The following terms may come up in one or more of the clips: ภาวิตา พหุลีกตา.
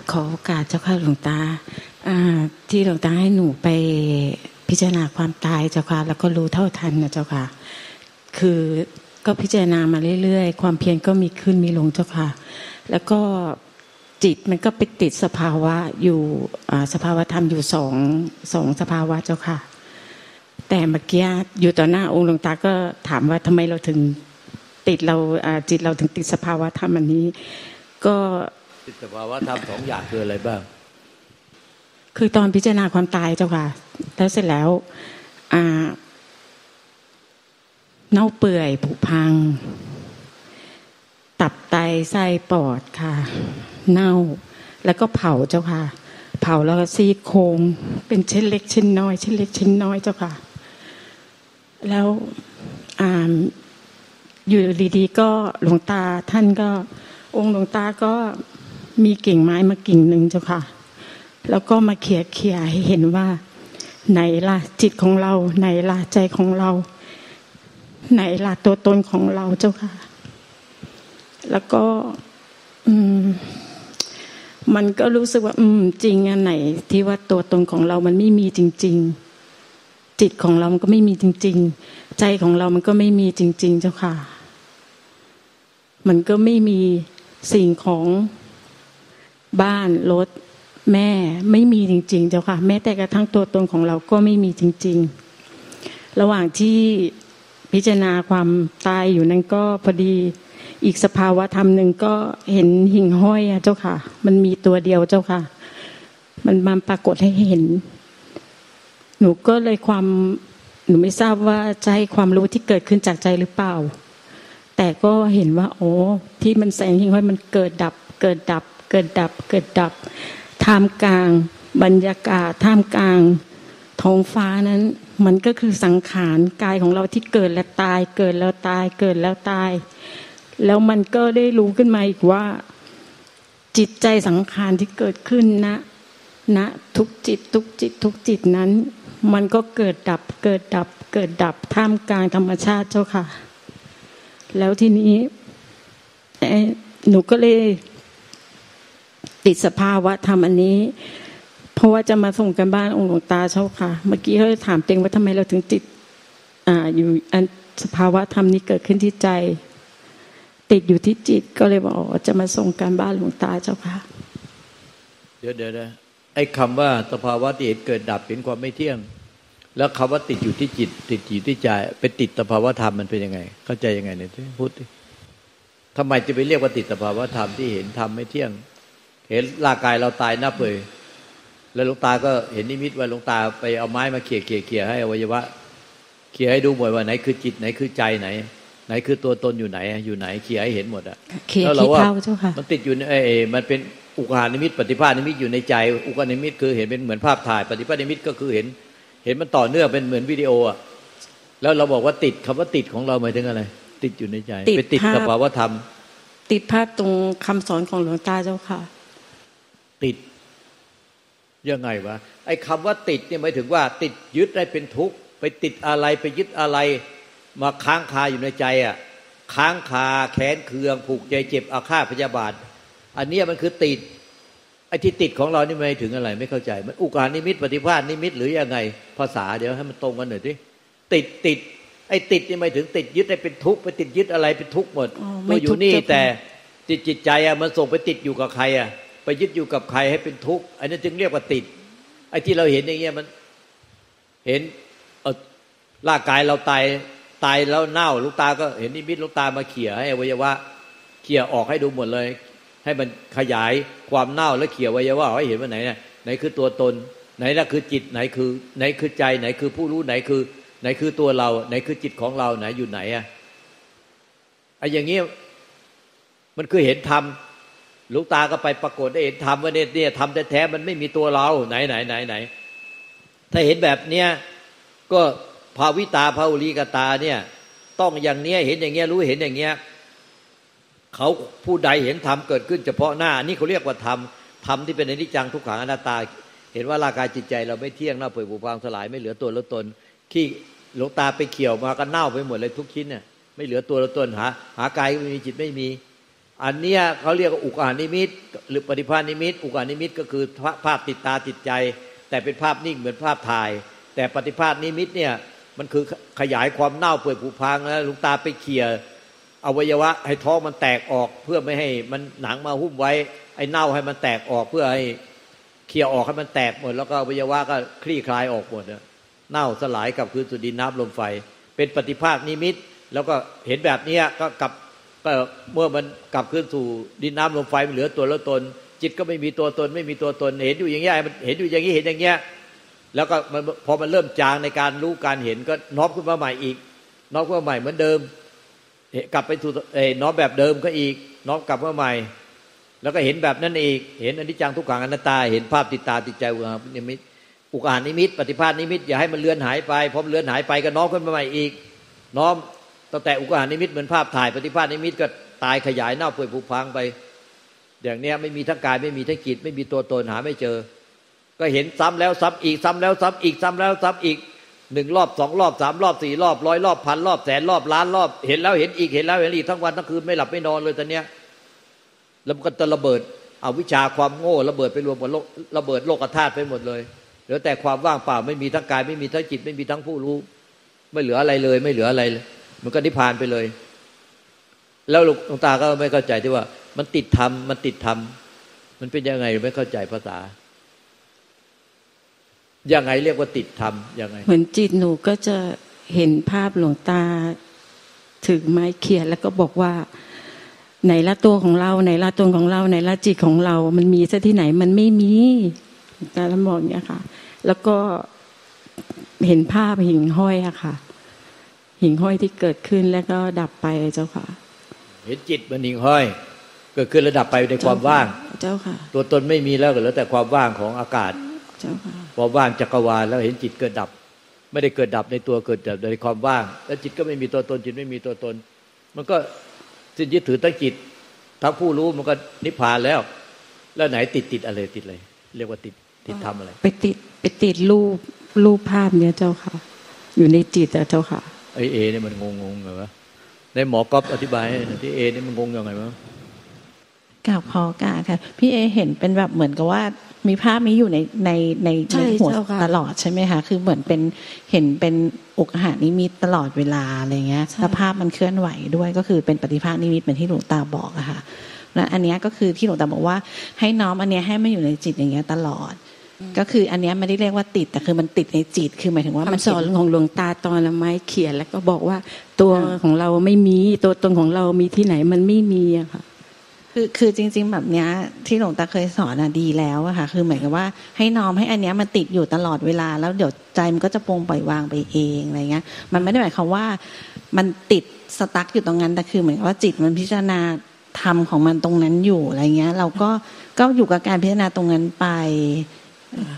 บขอโอกาสเจ้าค่ะหลวงตาที่หลวงตาให้หนูไปพิจารณาความตายเจ้าค่ะแล้วก็รู้เท่าทันนะเจ้าค่ะคือก็พิจารณามาเรื่อยๆความเพียรก็มีขึ้นมีลงเจ้าค่ะแล้วก็จิตมันก็ไปติดสภาวะอยู่สภาวะธรรมอยู่สองสภาวะเจ้าค่ะแต่เมื่อกี้อยู่ต่อหน้าองค์หลวงตาก็ถามว่าทำไมเราถึงติดเราจิตเราถึงติดสภาวะธรรมอันนี้ก็ติดสภาวะธรรมสองอย่างคืออะไรบ้างคือตอนพิจารณาความตายเจ้าค่ะแล้วเสร็จแล้วเน่าเปื่อยผุพังตับไตไส้ปอดค่ะเน่าแล้วก็เผาเจ้าค่ะเผาแล้วซี่โครงเป็นชิ้นเล็กชิ้นน้อยชิ้นเล็กชิ้นน้อยเจ้าค่ะแล้วอยู่ดีๆก็หลวงตาท่านก็องค์หลวงตาก็มีกิ่งไม้มากิ่งหนึ่งเจ้าค่ะแล้วก็มาเขี่ยเขี่ยให้เห็นว่าไหนล่ะจิตของเราไหนล่ะใจของเราไหนล่ะตัวตนของเราเจ้าค่ะแล้วก็มันก็รู้สึกว่าจริงอันไหนที่ว่าตัวตนของเรามันไม่มีจริงๆจิตของเรามันก็ไม่มีจริงๆใจของเรามันก็ไม่มีจริงๆเจ้าค่ะมันก็ไม่มีสิ่งของบ้านรถแม่ไม่มีจริงๆเจ้าค่ะแม้แต่กระทั่งตัวตนของเราก็ไม่มีจริงๆระหว่างที่พิจารณาความตายอยู่นั้นก็พอดีอีกสภาวะธรรมหนึ่งก็เห็นหิ่งห้อยเจ้าค่ะมันมีตัวเดียวเจ้าค่ะมันมาปรากฏให้เห็นหนูก็เลยหนูไม่ทราบว่าใช่ความรู้ที่เกิดขึ้นจากใจหรือเปล่าแต่ก็เห็นว่าโอ้ที่มันแสงหิ่งห้อยมันเกิดดับเกิดดับเกิดดับเกิดดับท่ามกลางบรรยากาศท่ามกลางท้องฟ้านั้นมันก็คือสังขารกายของเราที่เกิดและตายเกิดแล้วตายเกิดแล้วตายแล้วมันก็ได้รู้ขึ้นมาอีกว่าจิตใจสังขารที่เกิดขึ้นนะทุกจิตทุกจิตทุกจิตนั้นมันก็เกิดดับเกิดดับเกิดดับท่ามกลางธรรมชาติเจ้าค่ะแล้วทีนี้หนูก็เลยติดสภาวะธรรมอันนี้เพราะว่าจะมาส่งกันบ้านองค์หลวงตาเจ้าค่ะเมื่อกี้เขาถามเต็งว่าทำไมเราถึงติดอยู่อันสภาวะธรรมนี้เกิดขึ้นที่ใจติดอยู่ที่จิตก็เลยบอกจะมาส่งการบ้านหลวงตาเจ้าค่ะเดี๋ยวนะไอ้คำว่าสภาวะที่เห็นเกิดดับเป็นความไม่เที่ยงแล้วคำว่าติดอยู่ที่จิตติดอยู่ที่ใจไปติดสภาวะธรรมมันเป็นยังไงเข้าใจยังไงเนี่ยพูดดิทำไมจะไปเรียกว่าติดสภาวะธรรมที่เห็นธรรมไม่เที่ยงเห็นร่างกายเราตายหน้าเปื่อยแล้วหลวงตาก็เห็นนิมิตว่าหลวงตาไปเอาไม้มาเขี่ยให้อวัยวะเขี่ยให้ดูหมดว่าไหนคือจิตไหนคือใจไหนคือตัวตนอยู่ไหนเขี่ยให้เห็นหมดอ่ะแล้วเราว่ามันติดอยู่ไอ้มันเป็นอุกานิมิตปฏิภาณนิมิตอยู่ในใจอุกานิมิตคือเห็นเป็นเหมือนภาพถ่ายปฏิภาณนิมิตก็คือเห็นมันต่อเนื่องเป็นเหมือนวิดีโออ่ะแล้วเราบอกว่าติดคำว่าติดของเราหมายถึงอะไรติดอยู่ในใจไปติดกับภาวะธรรมติดภาพตรงคำสอนของหลวงตาเจ้าค่ะติดยังไงวะไอ้คำว่าติดเนี่ยหมายถึงว่าติดยึดได้เป็นทุกข์ไปติดอะไรไปยึดอะไรมาค้างคาอยู่ในใจอ่ะค้างคาแขนเคืองผูกใจเจ็บอาฆาตพยาบาทอันนี้มันคือติดไอ้ที่ติดของเรานี่ไม่ถึงอะไรไม่เข้าใจมันอุกานิมิตปฏิภาณนิมิตหรือยังไงภาษาเดี๋ยวให้มันตรงกันหน่อยดิติดไอ้ติดนี่หมายถึงติดยึดได้เป็นทุกข์ไปติดยึดอะไรเป็นทุกข์หมดมาอยู่นี่แต่จิตใจอ่ะมันส่งไปติดอยู่กับใครอ่ะไปยึดอยู่กับใครให้เป็นทุกข์อันนี้จึงเรียกว่าติดไอ้ที่เราเห็นอย่างเงี้ยมันเห็นร่างกายเราตายแล้วเน่าลูกตาก็เห็นนิมิตลูกตามาเขี่ยให้อวัยวะเขี่ยออกให้ดูหมดเลยให้มันขยายความเน่าแล้วเขี่ยอวัยวะให้เห็นว่าไหนเนี่ยไหนคือตัวตนไหนล่ะคือจิตไหนคือใจไหนคือผู้รู้ไหนคือตัวเราไหนคือจิตของเราไหนอยู่ไหนอ่ะไอ้อย่างเงี้ยมันคือเห็นธรรมลูกตาก็ไปปรากฏได้เห็นธรรมว่าเนี่ยธรรมแท้ๆมันไม่มีตัวเราไหนถ้าเห็นแบบเนี้ยก็ภาวิตาภาวุลีกตาเนี่ยต้องอย่างเนี้ยเห็นอย่างเงี้ยรู้เห็นอย่างเงี้ยเขาผู้ใดเห็นธรรมเกิดขึ้นเฉพาะหน้านี่เขาเรียกว่าธรรมที่เป็นอนิจจังทุกขังอนัตตาเห็นว่าร่างกายจิตใจเราไม่เที่ยงเน่าเปื่อยผุพังสลายไม่เหลือตัวละตนที่หลวงตาไปเขี่ยมาก็เน่าไปหมดเลยทุกชิ้นเนี่ยไม่เหลือตัวละตนหากายไม่มีจิตไม่มี อันเนี้ยเขาเรียกว่าอุกานิมิตหรือปฏิภาณนิมิตอุกานิมิตก็คือภาพติดตาติดใจแต่เป็นภาพนิ่งเหมือนภาพถ่ายแต่ปฏิภาณนิมิตเนี่ยมันคือขยายความเน่าเปื่อยผุพังแล้วลูกตาไปเขี่ยอวัยวะให้ท้องมันแตกออกเพื่อไม่ให้มันหนังมาหุ้มไว้ไอ้เน่าให้มันแตกออกเพื่อให้เขี่ยออกให้มันแตกหมดแล้วก็อวัยวะก็คลี่คลายออกหมดเน่าสลายกับคืนสู่ดินน้ำลมไฟเป็นปฏิภาณนิมิตแล้วก็เห็นแบบนี้ก็กลับเมื่อมันกลับคืนสู่ดินน้ำลมไฟมันเหลือตัวแล้วตนจิตก็ไม่มีตัวตนไม่มีตัวตนเห็นอยู่อย่างเงี้ยมันเห็นอยู่อย่างนี้เห็นอย่างเงี้ยแล้วก็มันพอมันเริ่มจางในการรู้การเห็นก็น้อมขึ้นมาใหม่อีกน้อมขึ้นมาใหม่เหมือนเดิมกลับไปสู่น้อมแบบเดิมก็อีกน้อมกลับมาใหม่แล้วก็เห็นแบบนั้นอีกเห็นอนิจจังทุกขังอนัตตาเห็นภาพติดตาติดใจนิมิตอุกานิมิตปฏิภาณนิมิตอย่าให้มันเลือนหายไปพอเลือนหายไปก็น้อมขึ้นมาใหม่อีกน้อมตั้งแต่อุกานิมิตเหมือนภาพถ่ายปฏิภาณนิมิตก็ตายขยายเน่าเปื่อยผุพังไปอย่างเนี้ยไม่มีทั้งกายไม่มีทั้งจิตไม่มีตัวตนหาไม่เจอก็เห็นซ้ำแล้วซ้ำอีกซ้ำแล้วซ้ำอีกซ้ำแล้วซ้ำอีกหนึ่งรอบสองรอบสามรอบสี่รอบร้อยรอบพันรอบแสนรอบล้านรอบเห็นแล้วเห็นอีกเห็นแล้วเห็นอีกทั้งวันทั้งคืนไม่หลับไม่นอนเลยตอนเนี้ยแล้วมันก็จะระเบิดอวิชชาความโง่ระเบิดไปรวมกับโลกระเบิดโลกธาตุไปหมดเลยเหลือแต่ความว่างเปล่าไม่มีทั้งกายไม่มีทั้งจิตไม่มีทั้งผู้รู้ไม่เหลืออะไรเลยไม่เหลืออะไรเลยมันก็นิพพานไปเลยแล้วหลวงตาก็ไม่เข้าใจที่ว่ามันติดธรรมมันติดธรรมมันเป็นยังไงไม่เข้าใจภาษายังไงเรียกว่าติดธรรมยังไงเหมือนจิตหนูก็จะเห็นภาพหลวงตาถือไม้เขียดแล้วก็บอกว่าไหนละตัวของเราไหนละตนของเราไหนละจิตของเรามันมีซะที่ไหนมันไม่มีตาละมองอย่างเงี้ยค่ะแล้วก็เห็นภาพหิ่งห้อยอะค่ะหิ่งห้อยที่เกิดขึ้นแล้วก็ดับไปเจ้าค่ะเห็นจิตมันหิ่งห้อยเกิดขึ้นแล้วดับไปในความว่างเจ้าค่ะตัวตนไม่มีแล้วเหลือแต่ความว่างของอากาศเจ้าค่ะพอว่างจักรวาลแล้วเห็นจิตเกิดดับไม่ได้เกิดดับในตัวเกิดดับในความว่างแล้วจิตก็ไม่มีตัวตนจิตไม่มีตัวตนมันก็สิ้นยึดถือตั้งจิตทั้งผู้รู้มันก็นิพพานแล้วแล้วไหนติดอะไรติดอะไรเรียกว่าติดทำอะไรไปติดรูปภาพเนี่ยเจ้าค่ะอยู่ในจิตอะเจ้าค่ะไอเอเนี่ยมันงงเหรอวะในหมอก๊อฟอธิบายที่เอเนี่ยมันงงยังไงวะกราบขอกราบค่ะพี่เอเห็นเป็นแบบเหมือนกับว่ามีภาพนี้อยู่ในหัวตลอดใช่ไหมคะคือเหมือนเป็นเห็นเป็นอุกหานิมิตตลอดเวลาอะไรเงี้ยแต่ภาพมันเคลื่อนไหวด้วยก็คือเป็นปฏิภาณนิมิตเหมือนที่หลวงตาบอกอะค่ะและอันนี้ก็คือที่หลวงตาบอกว่าให้น้อมอันนี้ให้มันอยู่ในจิตอย่างเงี้ยตลอดก็คืออันนี้ไม่ได้เรียกว่าติดแต่คือมันติดในจิตคือหมายถึงว่ามันสอนของหลวงตาตอนละไม้เขียนแล้วก็บอกว่าตัวของเราไม่มีตัวตนของเรามีที่ไหนมันไม่มีอะค่ะคือจริงๆแบบเนี้ยที่หลวงตาเคยสอนอ่ะดีแล้วอะค่ะคือเหมือนกับว่าให้น้อมให้อันเนี้ยมันติดอยู่ตลอดเวลาแล้วเดี๋ยวใจมันก็จะปลงปล่อยวางไปเองอะไรเงี้ยมันไม่ได้หมายความว่ามันติดสตั๊กอยู่ตรงนั้นแต่คือเหมือนกับว่าจิตมันพิจารณาธรรมของมันตรงนั้นอยู่อะไรเงี้ยเราก็อยู่กับการพิจารณาตรงนั้นไป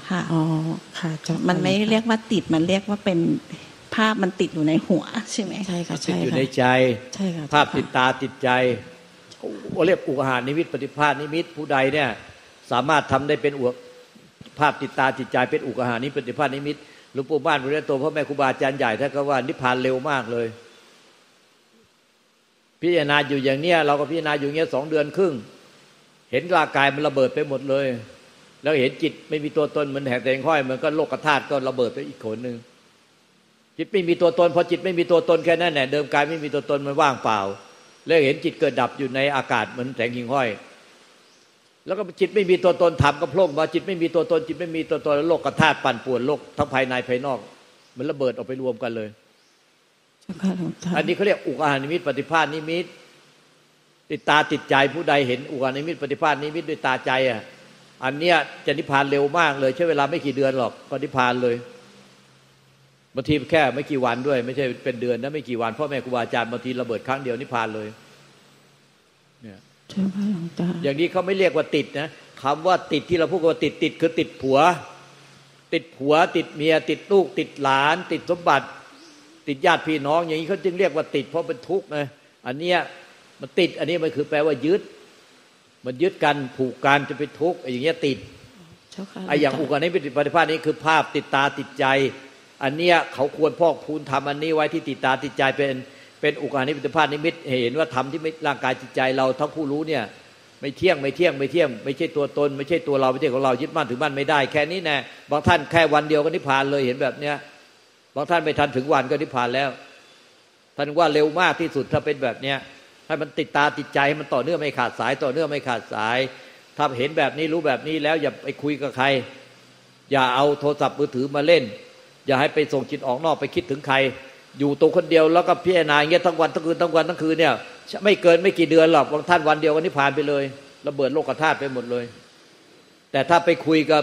ค่ะอ๋อค่ะมันไม่เรียกว่าติดมันเรียกว่าเป็นภาพมันติดอยู่ในหัวใช่ไหมใช่ค่ะใช่ค่ะอยู่ในใจใช่ค่ะภาพติดตาติดใจเรียกอุกหานิมิตปฏิภาณนิมิตผู้ใดเนี่ยสามารถทำได้เป็นอุกภาพติดตาติดใจเป็นอุกหานิมิตปฏิภาณนิมิตหลวงปู่บ้านพระเจ้าโตพ่อแม่ครูบาอาจารย์ใหญ่ท่านก็ว่านิพพานเร็วมากเลยพิจารณาอยู่อย่างเนี้ยเราก็พิจารณาอยู่อย่างเนี้ยสองเดือนครึ่งเห็นร่างกายมันระเบิดไปหมดเลยแล้วเห็นจิตไม่มีตัวตนมันแหกแต่งห้อยมันก็โลกธาตุก็ระเบิดไปอีกโขนนึงจิตไม่มีตัวตนพอจิตไม่มีตัวตนแค่นั้นแหละเดิมกายไม่มีตัวตนมันว่างเปล่าแล้วเห็นจิตเกิดดับอยู่ในอากาศเหมือนแสงหิ่งห้อยแล้วก็จิตไม่มีตัวตนธรรมก็พล่งมาจิตไม่มีตัวตนจิตไม่มีตัวตนโลกธาตุปั่นป่วนโลกทั้งภายในภายนอกมันระเบิดออกไปรวมกันเลยอันนี้เขาเรียกอุกอานิมิตปฏิภาณนิมิตติดตาติดใจผู้ใดเห็นอุกอานิมิตปฏิภาณนิมิตด้วยตาใจอ่ะอันเนี้ยจะนิพพานเร็วมากเลยใช้เวลาไม่กี่เดือนหรอกก็นิพพานเลยบางทีแค่ไม่กี่วันด้วยไม่ใช่เป็นเดือนนะไม่กี่วันพ่อแม่ครูบาอาจารย์บางทีระเบิดครั้งเดียวนิพพานเลยเนี่ยใช่พระหลวงตาอย่างนี้เขาไม่เรียกว่าติดนะคำว่าติดที่เราพูดว่าติดคือติดผัวติดผัวติดเมียติดลูกติดหลานติดสมบัติติดญาติพี่น้องอย่างนี้เขาจึงเรียกว่าติดเพราะเป็นทุกข์นะอันเนี้ยมันติดอันนี้มันคือแปลว่ายึดมันยึดกันผูกกันจะเป็นทุกข์อย่างเงี้ยติดไอ้อย่างอุกานิมิตปฏิภาณนี้คือภาพติดตาติดใจอันเนี้ยเขาควรพอกพูนทำอันนี้ไว้ที่ติดตาติดใจเป็น เป็นอุกานิมิตภาพนิมิตเห็นว่าธรรมที่ร่างกายจิตใจเราทั้งผู้รู้เนี่ยไม่เที่ยงไม่ใช่ตัวตนไม่ใช่ตัวเราไม่ใช่ของเรายึดมั่นถือมั่นไม่ได้แค่นี้แน่บางท่านแค่วันเดียวก็นิพพานเลยเห็นแบบเนี้ยบางท่านไม่ทันถึงวันก็นิพพานแล้วท่านว่าเร็วมากที่สุดถ้าเป็นแบบเนี้ยให้มันติดตาติดใจให้มันต่อเนื่องไม่ขาดสายต่อเนื่องไม่ขาดสายถ้าเห็นแบบนี้รู้แบบนี้แล้วอย่าไปคุยกับใครอย่าเอาโทรศัพท์มือถือมาเล่นอย่าให้ไปส่งจิตออกนอกไปคิดถึงใครอยู่ตัวคนเดียวแล้วก็พิจารณาอย่างเงี้ยทั้งวันทั้งคืนเนี่ยไม่เกินไม่กี่เดือนหรอกบางท่านวันเดียวกันนิพพานไปเลยระเบิดโลกธาตุไปหมดเลยแต่ถ้าไปคุยกับ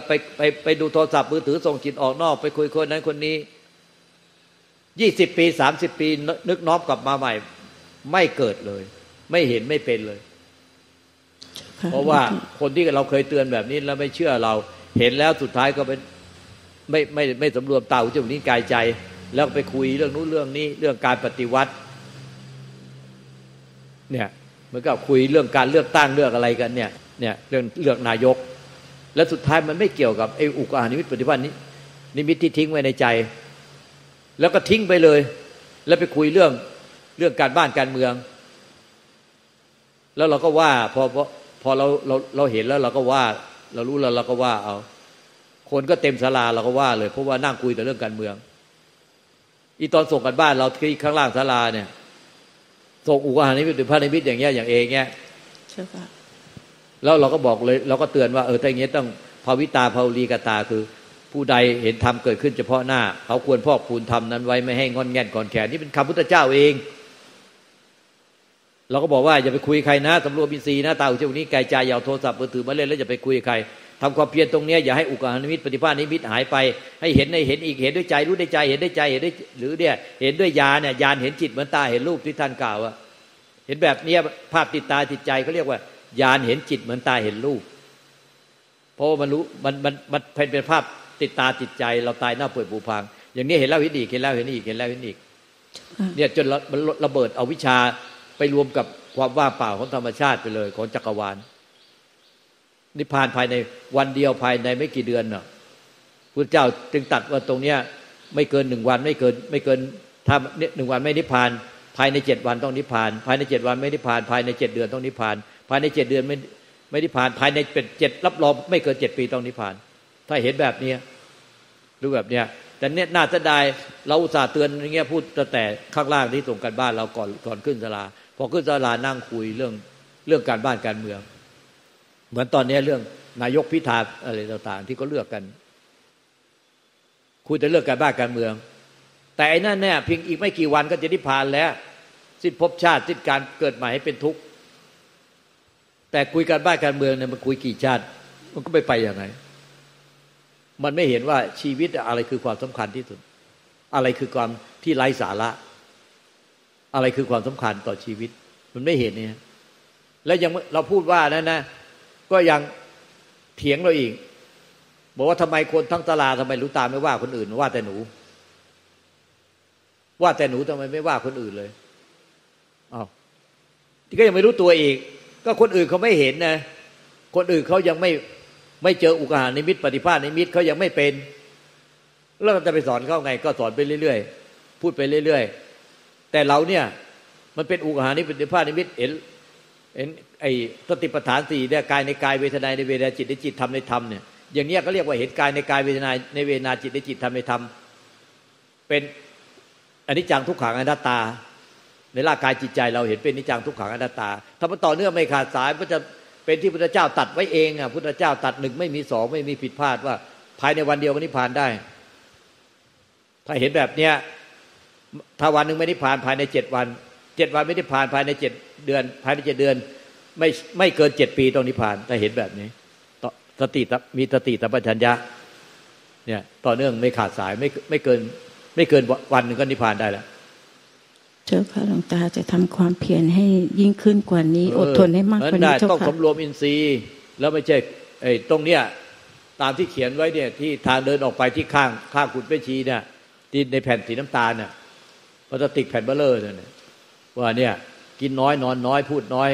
ไปดูโทรศัพท์มือถือส่งจิตออกนอกไปคุยคนนั้นคนนี้20ปี30ปีนึกน้อมกลับมาใหม่ไม่เกิดเลยไม่เห็นไม่เป็นเลยเพราะว่าคนที่เราเคยเตือนแบบนี้แล้วไม่เชื่อเราเห็นแล้วสุดท้ายก็เป็นไม่สำรวมตาหูจมูกลิ้นกายใจแล้วไปคุยเรื่องนู้นเรื่องนี้เรื่องการปฏิวัติเนี่ยเหมือนกับคุยเรื่องการเลือกตั้งเรื่องอะไรกันเนี่ยเรื่องเลือกนายกและสุดท้ายมันไม่เกี่ยวกับไอ้อุกานิมิตปฏิวัตินี้นิมิตที่ทิ้งไว้ในใจแล้วก็ทิ้งไปเลยแล้วไปคุยเรื่องการบ้านการเมืองแล้วเราก็ว่าพอเราเห็นแล้วเราก็ว่าเรารู้แล้วเราก็ว่าเอาคนก็เต็มศาลาเราก็ว่าเลยเพราะว่านั่งคุยแต่เรื่องการเมืองอีตอนส่งกันบ้านเราที่ข้างล่างศาลาเนี่ยส่งอุกานิมิตหรือพระนิมิตอย่างเงี้ยอย่างเองเงี้ยใช่ค่ะแล้วเราก็บอกเลยเราก็เตือนว่าถ้าอย่างเงี้ยต้องภาวิตาภาวลีกตาคือผู้ใดเห็นธรรมเกิดขึ้นเฉพาะหน้าเขาควรพอกพูนธรรมนั้นไว้ไม่ให้งอนแง่นก่อนแขนนี่เป็นคำพุทธเจ้าเองเราก็บอกว่าอย่าไปคุยใครนะสำรวมอินทรีย์นะตาหูจมูกนี้กายใจอย่าเอาโทรศัพท์มือถือมาเล่นแล้วอย่าไปคุยใครทำความเพียรตรงนี้อย่าให้อุกานิมิตปฏิภาณนิมิตหายไปให้เห็นในเห็นอีกเห็นด้วยใจรู้ด้วยใจเห็นด้วยใจเห็นด้วยหรือเนี่ยเห็นด้วยญาณเนี่ยญาณเห็นจิตเหมือนตาเห็นรูปที่ท่านกล่าวอะเห็นแบบนี้ภาพติดตาติดใจเขาเรียกว่าญาณเห็นจิตเหมือนตาเห็นรูปเพราะมันรู้มันเป็นภาพติดตาติดใจเราตายหน้าเปื่อยผุพังอย่างนี้เห็นแล้วเห็นอีกเห็นแล้วเห็นอีกเห็นแล้วเห็นอีกเนี่ยจนมันระเบิดเอาวิชาไปรวมกับความว่างเปล่าของธรรมชาติไปเลยของจักรวาลนิพพานภายในวันเดียวภายในไม่กี่เดือนน่ะพุทธเจ้าจึงตัดว่าตรงเนี้ยไม่เกิน1วันไม่เกินถ้า1วันไม่นิพพานภายใน7วันต้องนิพพานภายใน7วันไม่นิพพานภายใน7เดือนต้องนิพพานภายใน7เดือนไม่นิพพานภายใน7รับรองไม่เกิน7ปีต้องนิพพานถ้าเห็นแบบเนี้ยรู้แบบเนี้ยแต่เนี่ยน่าเสียดายเราอุตส่าห์เตือนอย่างเงี้ยพูดแต่ข้างล่างที่ส่งกันบ้านเราก่อนขึ้นศาลาพอขึ้นศาลานั่งคุยเรื่องการบ้านการเมืองเหมือนตอนนี้เรื่องนายกพิธาอะไรต่างๆที่เขาเลือกกันคุยแต่เรื่องการบ้านการเมืองแต่ไอ้นั่นเนี่ยเพียงอีกไม่กี่วันก็จะนิพพานแล้วสิ้นภพชาติสิ้นการเกิดใหม่ให้เป็นทุกข์แต่คุยการบ้านการเมืองเนี่ยมันคุยกี่ชาติมันก็ไม่ไปอย่างไรมันไม่เห็นว่าชีวิตอะไรคือความสำคัญที่สุดอะไรคือความที่ไร้สาระอะไรคือความสำคัญต่อชีวิตมันไม่เห็นเนี่ยแล้วยังเราพูดว่านั่นนะก็ยังเถียงเราอีกบอกว่าทำไมคนทั้งตลาดทำไมรู้ตาไม่ว่าคนอื่นว่าแต่หนูทำไมไม่ว่าคนอื่นเลยอ้าวที่ก็ยังไม่รู้ตัวอีกก็คนอื่นเขาไม่เห็นนะคนอื่นเขายังไม่เจออุกานิมิตปฏิภาณนิมิตเขายังไม่เป็นแล้วจะไปสอนเขาไงก็สอนไปเรื่อยๆพูดไปเรื่อยๆแต่เราเนี่ยมันเป็นอุกานิมิตปฏิภาณนิมิตเห็นไอ้สติปัฏฐาน4เนี่ยกายในกายเวทนาในเวทนาจิตในจิตธรรมในธรรมเนี่ยอย่างเนี้ยก็เรียกว่าเห็นกายในกายเวทนาในเวทนาจิตในจิตธรรมในธรรมเป็นอนิจจังทุกขังอนัตตาในร่างกายจิตใจเราเห็นเป็นอนิจจังทุกขังอนัตตาถ้ามันต่อเนื่องไม่ขาดสายก็จะเป็นที่พุทธเจ้าตัดไว้เองอ่ะพุทธเจ้าตัด1ไม่มี2ไม่มีผิดพลาดว่าภายในวันเดียวก็นิพพานได้ถ้าเห็นแบบเนี้ยถ้าวันนึงไม่นิพพานภายใน7วันไม่นิพพานภายใน7เดือนไม่เกิน7ปีต้องนิพพานถ้าเห็นแบบนี้สติมีสติสัมปชัญญะเนี่ยต่อเนื่องไม่ขาดสายไม่เกินวันนึงก็นิพพานได้แล้วเจ้าค่ะหลวงตาจะทำความเพียรให้ยิ่งขึ้นกว่านี้อดทนให้มากกว่านี้เจ้าค่ะต้องสำรวมอินทรีย์แล้วไม่ใช่ไอ้ตรงเนี้ยตามที่เขียนไว้เนี่ยที่ทางเดินออกไปที่ข้างกุฏเวชีเนี่ยที่ในแผ่นสีน้ำตาลน่ะพลาสติกแผ่นเบลเลอร์เนี่ยว่าเนี่ยกินน้อยนอนน้อยพูดน้อย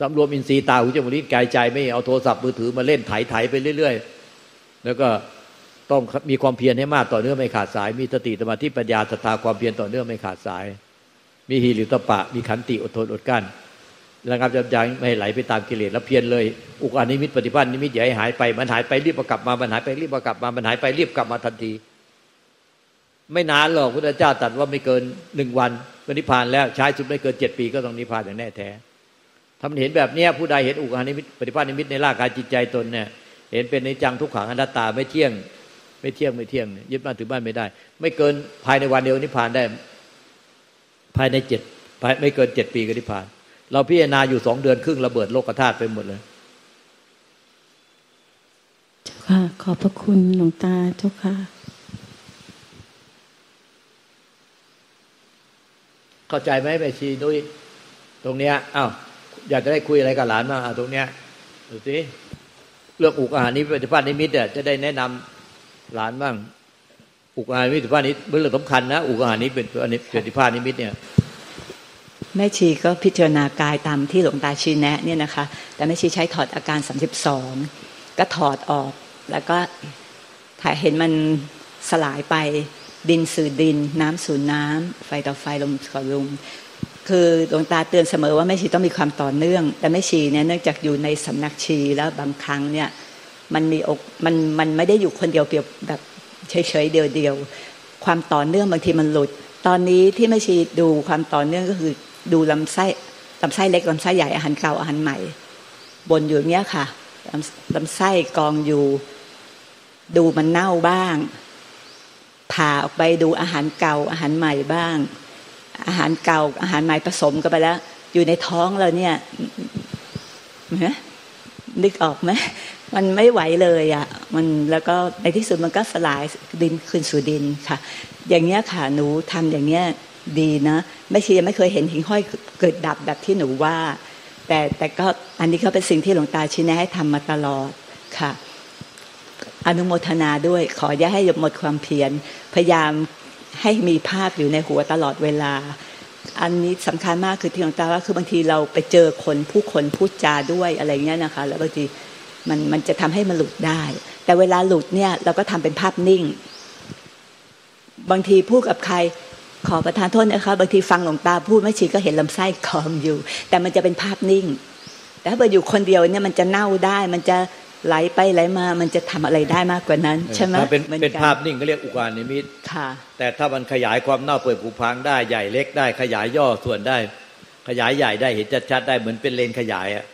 สำรวมอินทรีย์ตาหูจมูกลิ้นกายใจไม่เอาโทรศัพท์มือถือมาเล่นไถๆไปเรื่อยๆแล้วก็ต้องมีความเพียรให้มากต่อเนื่องไม่ขาดสายมีสติสมาธิปัญญาศรัทธาความเพียรต่อเนื่องไม่ขาดสาย มีหิริโอตปะมีขันติอดทนอดกั้นระงับยับยั้งไม่ให้ไหลไปตามกิเลสแล้วเพียรเลยอุกานิมิตปฏิบัตินิมิตอย่าให้หายไปมันหายไปรีบกลับมามันหายไปรีบกลับมามันหายไปรีบกลับมาทันทีไม่นานหรอกพระพุทธเจ้าตรัสว่าไม่เกิน1วันก็นิพพานแล้วใช้สุดไม่เกิน7ปีก็ต้องนิพพานอย่างแน่แท้ถ้ามันเห็นแบบนี้ผู้ใดเห็นอุกานิมิตปฏิบัตินิมิตในร่างกายจิตใจตนเนี่ยเห็นเป็นอนิจจังทุกขังอนัตตาไม่เที่ยงยึดบ้านถือบ้านไม่ได้ไม่เกินภายในวันเดียวนิพพานได้ภายในไม่เกิน7ปีก็นิพพานเราพิจารณาอยู่2เดือนครึ่งระเบิดโลกธาตุไปหมดเลยเจ้าค่ะขอบพระคุณหลวงตาเจ้าค่ะเข้าใจไหมแม่ชีนุ้ยตรงเนี้ยอ้าวอยากจะได้คุยอะไรกับหลานบ้างตรงเนี้ยดูสิเรื่องอุกอานิมิตปฏิภาณนิมิตจะได้แนะนำหลานบ้างอุกอานิมิตปฏิภาณนิมิตเป็นเรื่องสำคัญนะอุกอานิมิตเป็นปฏิภาณนิมิตเนี่ยแม่ชีก็พิจารณากายตามที่หลวงตาชี้แนะเนี่ยนะคะแต่แม่ชีใช้ถอดอาการ32ก็ถอดออกแล้วก็ถ้าเห็นมันสลายไปดินสู่ดินน้ำสู่น้ำไฟต่อไฟลมต่อลมคือหลวงตาเตือนเสมอว่าแม่ชีต้องมีความต่อเนื่องแต่แม่ชีเนี่ยเนื่องจากอยู่ในสำนักชีแล้วบางครั้งเนี่ยมันมีอกมันไม่ได้อยู่คนเดียวเปรียบแบบเฉยๆเดียวความต่อเนื่องบางทีมันหลุดตอนนี้ที่แม่ชีดูความต่อเนื่องก็คือดูลำไส้เล็กลำไส้ใหญ่อาหารเก่าอาหารใหม่บนอยู่เนี้ยค่ะลำไส้กองอยู่ดูมันเน่าบ้างผ่าออกไปดูอาหารเก่าอาหารใหม่บ้างอาหารเก่าอาหารใหม่ผสมกันไปแล้วอยู่ในท้องเราเนี่ยนึกออกไหมมันไม่ไหวเลยอ่ะมันแล้วก็ในที่สุดมันก็สลายดินคืนสู่ดินค่ะอย่างเงี้ยค่ะหนูทำอย่างเงี้ยดีนะแม่ชียังไม่เคยเห็นหิ่งห้อยเกิดดับแบบที่หนูว่าแต่ก็อันนี้ก็เป็นสิ่งที่หลวงตาชี้แนะให้ทำมาตลอดค่ะอนุโมทนาด้วยขออย่าให้หมดความเพียรพยายามให้มีภาพอยู่ในหัวตลอดเวลาอันนี้สำคัญมากคือที่หลวงตาว่าคือบางทีเราไปเจอคนผู้คนพูดจาด้วยอะไรเงี้ยนะคะแล้วบางทีมันจะทำให้มันหลุดได้แต่เวลาหลุดเนี่ยเราก็ทำเป็นภาพนิ่งบางทีพูดกับใครขอประทานโทษนะคะบางทีฟังหลวงตาพูดแม่ชีก็เห็นลำไส้กองอยู่แต่มันจะเป็นภาพนิ่งแต่ถ้าอยู่คนเดียวเนี่ยมันจะเน่าได้มันจะไหลไปไหลมามันจะทำอะไรได้มากกว่านั้นใช่ไหมเป็นภาพนิ่งก็เรียกอุกานิมิตค่ะแต่ถ้ามันขยายความเน่าเปื่อยผุพังได้ใหญ่เล็กได้ขยายย่อส่วนได้ขยายใหญ่ได้เห็นชัดๆได้เหมือนเป็นเลนขยายอ่ะ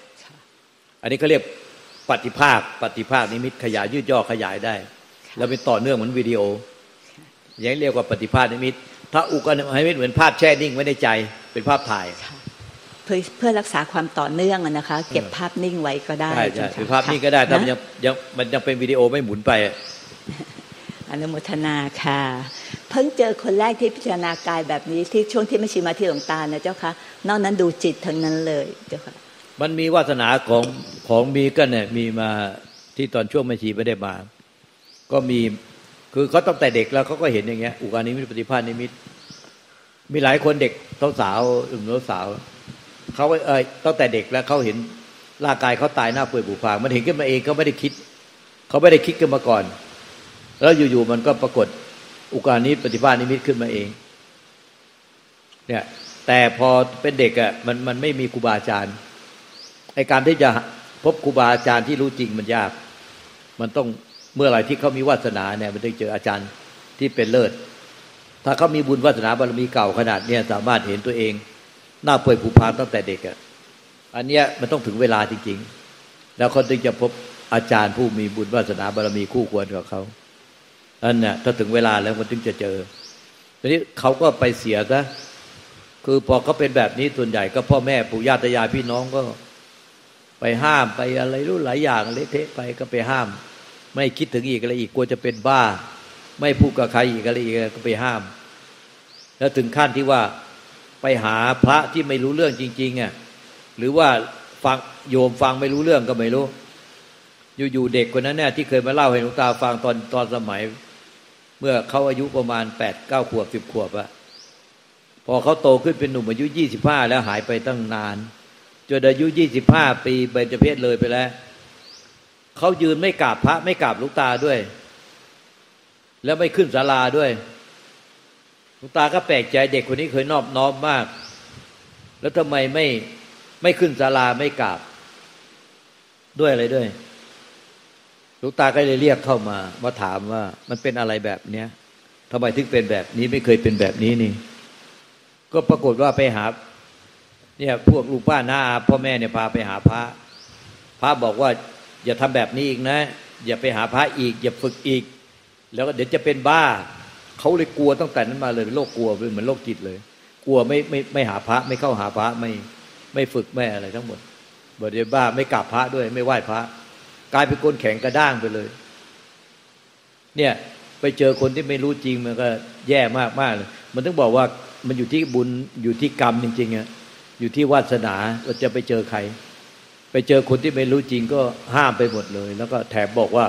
อันนี้เขาเรียกปฏิภาคนิมิตขยายยืดย่อขยายได้แล้วเป็นต่อเนื่องเหมือนวิดีโออย่างเรียกว่าปฏิภาคนิมิตถ้าอุกานิมิตเหมือนภาพแช่นิ่งไว้ในใจเป็นภาพถ่ายเพื่อรักษาความต่อเนื่องนะคะเก็บภาพนิ่งไว้ก็ได้ใช่ๆภาพนิ่งก็ได้ถ้ามันยังเป็นวิดีโอไม่หมุนไปอนุโมทนาค่ะเพิ่งเจอคนแรกที่พิจารณากายแบบนี้ที่ช่วงที่ไม่ชีมาที่หลวงตานะเจ้าค่ะนอกนั้นดูจิตทั้งนั้นเลยเจ้าค่ะมันมีวาสนาของมีกันเนี่ยมีมาที่ตอนช่วงไม่ชีไม่ได้มาก็มีคือเขาตั้งแต่เด็กแล้วเขาก็เห็นอย่างเงี้ยอุกานิมิตปฏิภาณนิมิตมีหลายคนเด็กสาวๆหนุ่มสาวเขาตั้งแต่เด็กแล้วเขาเห็นร่างกายเขาตายหน้าเปื่อยผุพังมันเห็นขึ้นมาเองเขาไม่ได้คิดขึ้นมาก่อนแล้วอยู่ๆมันก็ปรากฏอุกานิมิตปฏิภาณนิมิตขึ้นมาเองเนี่ยแต่พอเป็นเด็กอ่ะมันไม่มีครูบาอาจารย์ไอ้การที่จะพบครูบาอาจารย์ที่รู้จริงมันยากมันต้องเมื่อไหร่ที่เขามีวาสนาเนี่ยมันได้เจออาจารย์ที่เป็นเลิศถ้าเขามีบุญวาสนาบารมีเก่าขนาดเนี่ยสามารถเห็นตัวเองหน้าเปื่อยผุพังตั้งแต่เด็กอ่ะอันเนี้ยมันต้องถึงเวลาจริงๆแล้วเขาถึงจะพบอาจารย์ผู้มีบุญวาสนาบารมีคู่ควรกับเขาอันน่ะถ้าถึงเวลาแล้วมันถึงจะเจอทีนี้เขาก็ไปเสียซะคือพอเขาเป็นแบบนี้ส่วนใหญ่ก็พ่อแม่ปู่ย่าตายายพี่น้องก็ไปห้ามไปอะไรรู้หลายอย่างเละเทะไปก็ไปห้ามไม่คิดถึงอีกอะไรอีกกลัวจะเป็นบ้าไม่พูดกับใครอีกอะไรอีกก็ไปห้ามแล้วถึงขั้นที่ว่าไปหาพระที่ไม่รู้เรื่องจริงๆอ่ะหรือว่าฟังโยมฟังไม่รู้เรื่องก็ไม่รู้อยู่ๆเด็กคนนั้นเนี่ยที่เคยมาเล่าให้หลวงตาฟังตอนสมัยเมื่อเขาอายุประมาณ 8-9 ขวบ10ขวบอ่ะพอเขาโตขึ้นเป็นหนุ่มอายุ25แล้วหายไปตั้งนานจนอายุ25ปีเบญจเพสเลยไปแล้วเขายืนไม่กราบพระไม่กราบหลวงตาด้วยแล้วไม่ขึ้นศาลาด้วยหลวงตาก็แปลกใจเด็กคนนี้เคยนอบน้อมมาก แล้วทำไมไม่ขึ้นศาลาไม่กราบด้วยอะไรด้วยหลวงตาก็เลยเรียกเข้ามาถามว่ามันเป็นอะไรแบบเนี้ยทำไมถึงเป็นแบบนี้ไม่เคยเป็นแบบนี้นี่ก็ปรากฏว่าไปหาเนี่ยพวกลูกป้าน้าพ่อแม่เนี่ยพาไปหาพระพระบอกว่าอย่าทำแบบนี้อีกนะอย่าไปหาพระอีกอย่าฝึกอีกแล้วก็เดี๋ยวจะเป็นบ้าเขาเลยกลัวตั้งแต่นั้นมาเลยเป็นโรคกลัวเป็นเหมือนโรคจิตเลยกลัวไม่หาพระไม่เข้าหาพระไม่ฝึกแม่อะไรทั้งหมดบ่ได้บ้าไม่กราบพระด้วยไม่ไหว้พระกลายเป็นคนแข็งกระด้างไปเลยเนี่ยไปเจอคนที่ไม่รู้จริงมันก็แย่มากๆเลยมันต้องบอกว่ามันอยู่ที่บุญอยู่ที่กรรมจริงๆอ่ะอยู่ที่วาสนาเราจะไปเจอใครไปเจอคนที่ไม่รู้จริงก็ห้ามไปหมดเลยแล้วก็แถมบอกว่า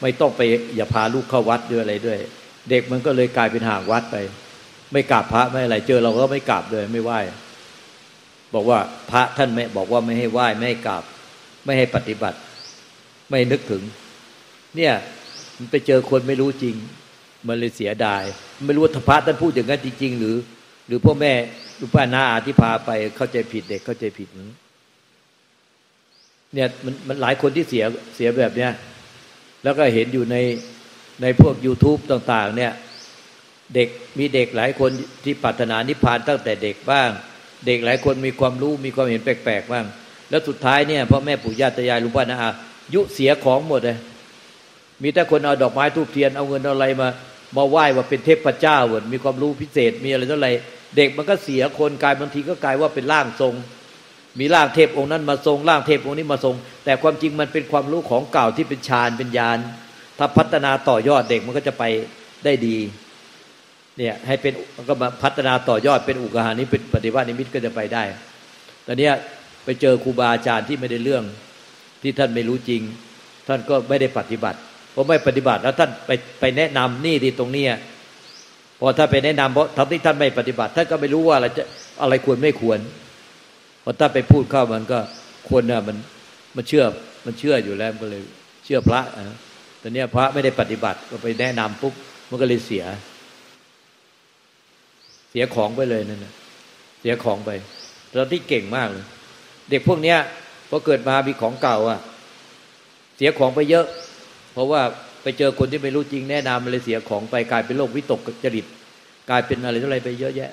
ไม่ต้องไปอย่าพาลูกเข้าวัดด้วยอะไรด้วยเด็กมันก็เลยกลายเป็นห่างวัดไปไม่กราบพระไม่อะไรเจอเราก็ไม่กราบเลยไม่ไหว้บอกว่าพระท่านไม่บอกว่าไม่ให้ไหว้ไม่ให้กราบไม่ให้ปฏิบัติไม่นึกถึงเนี่ยมันไปเจอคนไม่รู้จริงมันเลยเสียดายไม่รู้ว่าพระท่านพูดอย่างนั้นจริงๆหรือพ่อแม่หรือป้าน้าอาที่พาไปเข้าใจผิดเด็กเข้าใจผิดเนี่ยมันหลายคนที่เสียแบบเนี้ยแล้วก็เห็นอยู่ในพวก YouTube ต่างๆเนี่ยเด็กมีเด็กหลายคนที่ปรารถนานิพพานตั้งแต่เด็กบ้างเด็กหลายคนมีความรู้มีความเห็นแปลกๆบ้างแล้วสุดท้ายเนี่ยพ่อแม่ปู่ย่าตายายลุงป้าน้าอายุเสียของหมดเลยมีแต่คนเอาดอกไม้ธูปเทียนเอาเงินเอาอะไรมาไหว้ว่าเป็นเทพเจ้าหมดมีความรู้พิเศษมีอะไรต่ออะไรเด็กมันก็เสียคนกลายบางทีก็กลายว่าเป็นร่างทรงมีร่างเทพองค์นั้นมาทรงร่างเทพองค์นี้มาทรงแต่ความจริงมันเป็นความรู้ของเก่าที่เป็นฌานเป็นญาณถ้าพัฒนาต่อยอดเด็กมันก็จะไปได้ดีเนี่ยให้เป็นก็มาพัฒนาต่อยอดเป็นอุกหานิเป็นปฏิวัตินิมิตก็จะไปได้ตอนนี้ไปเจอครูบาอาจารย์ที่ไม่ได้เรื่องที่ท่านไม่รู้จริงท่านก็ไม่ได้ปฏิบัติเพราะไม่ปฏิบัติแล้วท่านไปแนะนำนี่ที่ตรงนี้พอถ้าไปแนะนำเพราะทำที่ท่านไม่ปฏิบัติท่านก็ไม่รู้ว่าอะไรควรไม่ควรพอถ้าไปพูดเข้ามันก็ควรนะมันเชื่ออยู่แล้วก็เลยเชื่อพระนะแต่เนี้ยพระไม่ได้ปฏิบัติก็ไปแนะนำปุ๊บมันก็เลยเสียของไปเลยนั่นนะเสียของไปเราที่เก่งมากเลยเด็กพวกเนี้ยพอเกิดมามีของเก่าอ่ะเสียของไปเยอะเพราะว่าไปเจอคนที่ไม่รู้จริงแนะนำมันเลยเสียของไปกลายเป็นโรควิตกจริตกลายเป็นอะไรต่ออะไรไปเยอะแยะ